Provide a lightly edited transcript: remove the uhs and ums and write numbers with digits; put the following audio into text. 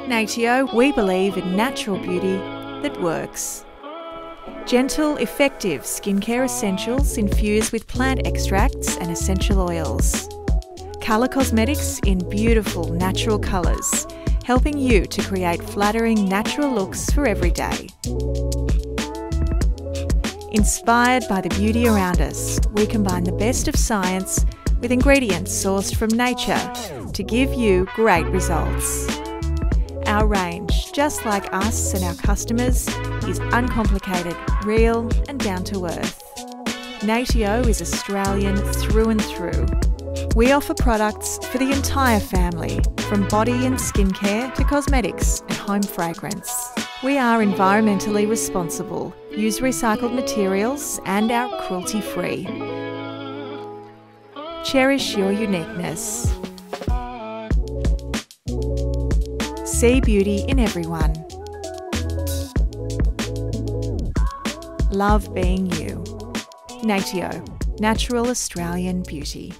At Natio, we believe in natural beauty that works. Gentle, effective skincare essentials infused with plant extracts and essential oils. Colour cosmetics in beautiful natural colours, helping you to create flattering natural looks for every day. Inspired by the beauty around us, we combine the best of science with ingredients sourced from nature to give you great results. Our range, just like us and our customers, is uncomplicated, real and down to earth. Natio is Australian through and through. We offer products for the entire family, from body and skincare to cosmetics and home fragrance. We are environmentally responsible, use recycled materials and are cruelty-free. Cherish your uniqueness. See beauty in everyone. Love being you. Natio, natural Australian beauty.